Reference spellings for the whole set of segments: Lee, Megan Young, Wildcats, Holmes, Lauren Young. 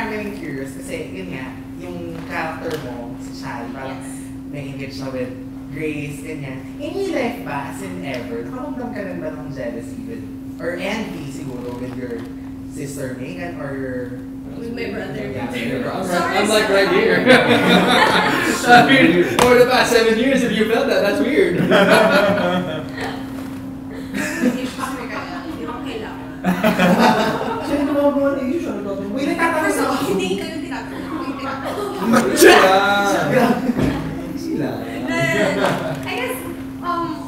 I'm getting curious kasi yun nga, yung character mo, si Shai, parang na-engage na with Grace, ganyan. In your life ba, as in ever, nakaramdam ka rin ba ng jealousy with, or envy siguro with your sister Megan or your... With my brother. Yeah, I'm like right here. I mean, over the past 7 years, if you felt that, that's weird. I guess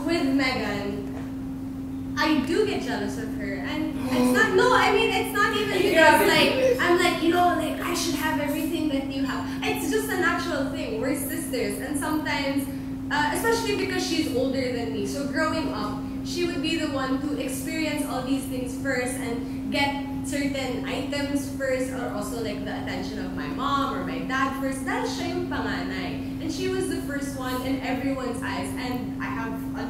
with Megan, I do get jealous of her, and it's not. No, I mean it's not even because like I'm like, you know, like I should have everything that you have. It's just a natural thing. We're sisters, and sometimes, especially because she's older than me, so growing up, she would be the one to experience all these things first and get certain items first, or also like the attention of my mom or my dad first. Dahil siya yung panganay, and she was the first one in everyone's eyes. And I have a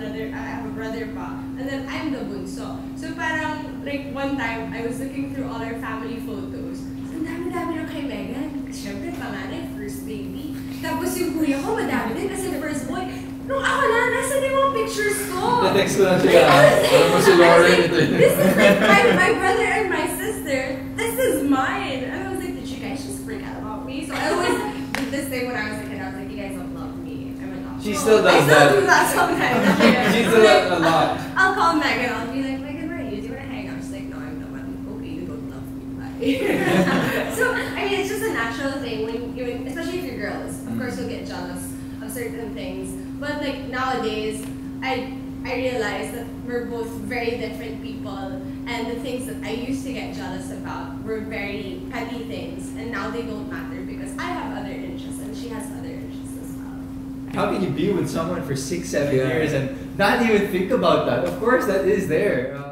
brother pa, and then I'm the bunso. So parang like one time I was looking through all our family photos. Ang dami-dami na kay Megan, kasi syempre panganay, first baby. Tapos yung kuya ko madami din kasi the first boy. No, ako na, nasa din mga pictures ko. The next one siya. Alam mo si Lauren ito. This is like my brother and my sister. This is mine. And I was like, did you guys just freak out about me? So I always did this thing when I was a kid. I was like, you guys don't love me. I'm like, oh, she still does that. I still do that sometimes. She still does a lot. I'll call Megan. I'll be like, Megan, where are you? Do you want to hang out? She's like, no, I'm the one. Okay, you don't love me. Bye. So, I mean, it's just a natural thing. When, especially if you're girls, of course you'll get jealous of certain things. But like nowadays, I realize that we're both very different people, and the things that I used to get jealous about were very petty things, and now they don't matter because I have other interests and she has other interests as well. How can you be with someone for 6, 7 years and not even think about that? Of course that is there.